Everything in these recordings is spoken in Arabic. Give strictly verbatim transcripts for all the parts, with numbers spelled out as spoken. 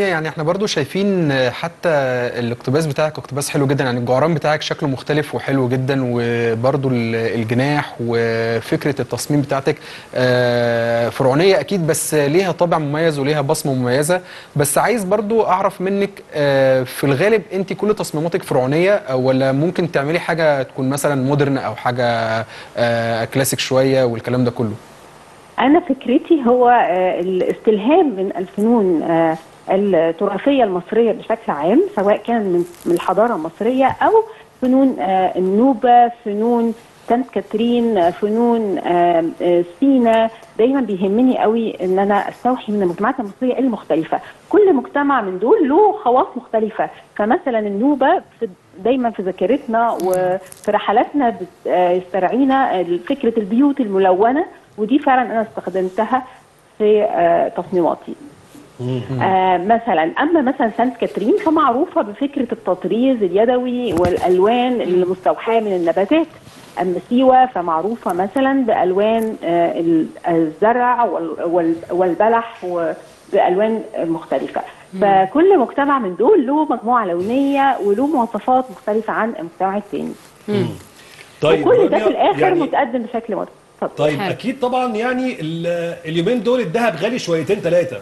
يعني احنا برضو شايفين حتى الاقتباس بتاعك اقتباس حلو جدا، يعني الجعران بتاعك شكله مختلف وحلو جدا، وبرضو الجناح وفكرة التصميم بتاعتك فرعونية اكيد، بس ليها طابع مميز وليها بصمة مميزة. بس عايز برضو اعرف منك، في الغالب انت كل تصميماتك فرعونية ولا ممكن تعملي حاجة تكون مثلا مودرن او حاجة كلاسيك شوية والكلام ده كله؟ انا فكرتي هو الاستلهام من الفنون التراثية المصرية بشكل عام، سواء كان من الحضارة المصرية أو فنون النوبة، فنون سانت كاترين، فنون سينا. دايما بيهمني قوي ان انا استوحي من المجتمعات المصرية المختلفة، كل مجتمع من دول له خواص مختلفة. فمثلا النوبة في دايما في ذاكرتنا وفي رحلاتنا بتسترعينا فكرة البيوت الملونة، ودي فعلا انا استخدمتها في تصميماتي. آه مثلا اما مثلا سانت كاترين فمعروفه بفكره التطريز اليدوي والالوان اللي مستوحاه من النباتات. اما سيوة فمعروفه مثلا بالوان آه الزرع والبلح وبالوان مختلفه. فكل مجتمع من دول له مجموعه لونيه وله مواصفات مختلفه عن المجتمع الثاني. طيب وكل ده في الاخر يعني متقدم بشكل مختلف. طيب حل. اكيد طبعا، يعني اليومين دول الذهب غالي شويتين ثلاثه.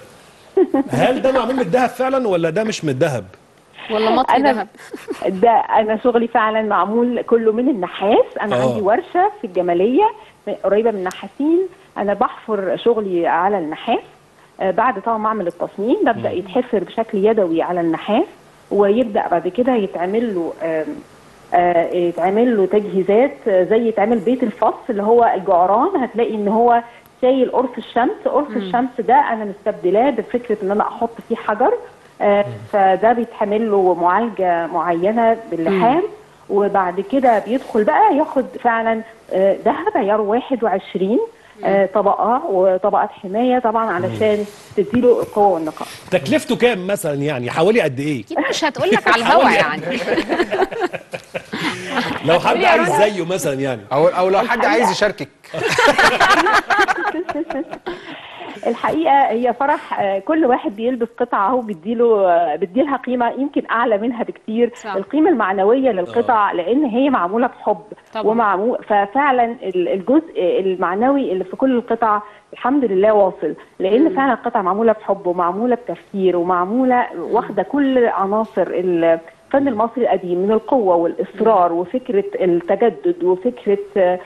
هل ده معمول من الذهب فعلا ولا ده مش من الذهب؟ والله مطلع ذهب. ده انا شغلي فعلا معمول كله من النحاس، انا أوه. عندي ورشه في الجماليه قريبه من النحاسين، انا بحفر شغلي على النحاس. بعد طبعا ما اعمل التصميم ببدا يتحفر بشكل يدوي على النحاس، ويبدا بعد كده يتعمل له يتعمل له تجهيزات، زي يتعمل بيت الفص اللي هو الجعران. هتلاقي ان هو شايل قرص الشمس، قرص الشمس ده انا مستبدلاه بفكره ان انا احط فيه حجر، آه فده بيتعمل له معالجه معينه باللحام، وبعد كده بيدخل بقى ياخد فعلا آه ذهب عيار واحد وعشرين آه طبقه وطبقات حمايه طبعا علشان تديله القوه والنقاء. تكلفته كام مثلا، يعني حوالي قد ايه؟ اكيد مش هتقول لك على الهوا يعني. لو حد عايز زيه مثلا يعني، او او لو حد عايز يشاركك. الحقيقه هي فرح، كل واحد بيلبس قطعه اهو بيديله بيديلها قيمه يمكن اعلى منها بكتير، صح. القيمه المعنويه للقطع لان هي معموله بحب ومعمول، ففعلا الجزء المعنوي اللي في كل القطع الحمد لله واصل، لان مم. فعلا القطعه معموله بحب ومعموله بتفكير ومعموله واخده كل عناصر الفن المصري القديم من القوه والاصرار وفكره التجدد وفكره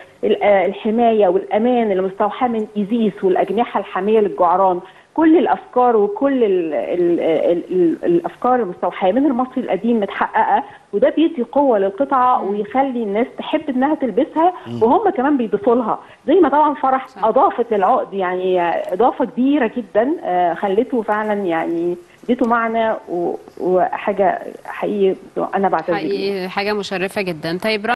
الحمايه والامان اللي مستوحاه من ايزيس والاجنحه الحاميه للجعران. كل الافكار وكل ال ال ال ال الافكار المستوحاه من المصري القديم متحققه، وده بيدي قوه للقطعه ويخلي الناس تحب انها تلبسها، وهم كمان بيضيفوا لها. زي ما طبعا فرح اضافت للعقد يعني اضافه كبيره جدا، خلته فعلا يعني اديته معنى وحاجه حقيقي انا بعتبرها حاجه مشرفه جدا. طيب.